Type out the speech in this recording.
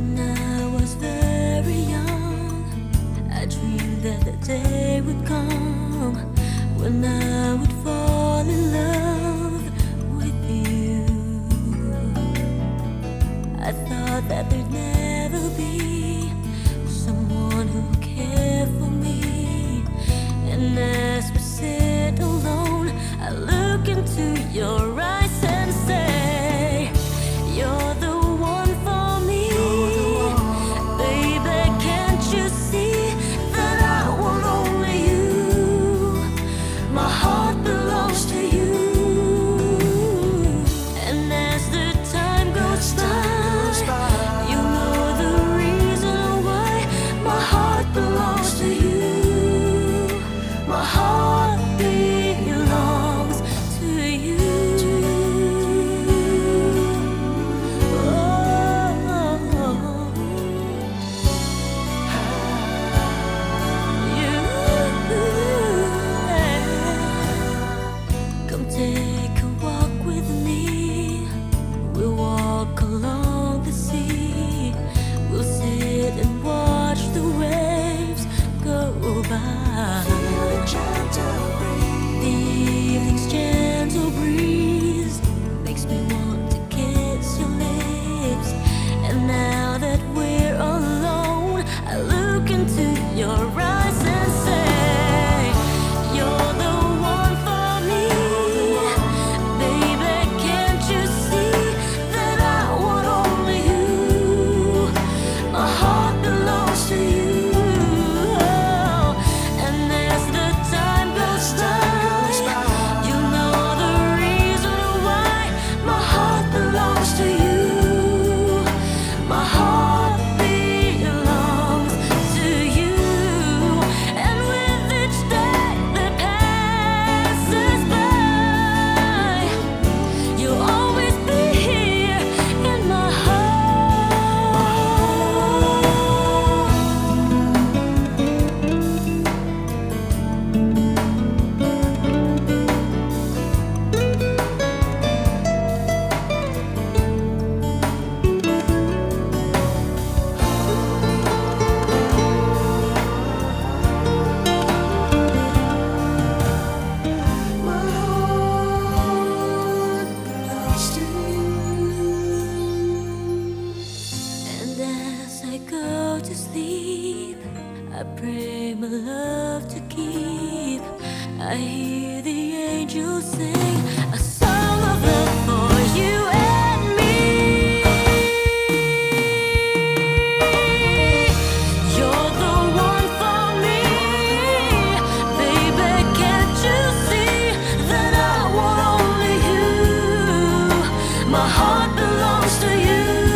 When I was very young, I dreamed that the day would come when I would fall in love with you. I thought that there'd never be someone who cared for me. And as we sit alone, I look into your eyes and say, you're the my heart belongs to you.